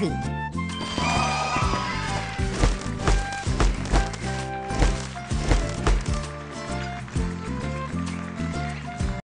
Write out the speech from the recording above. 10.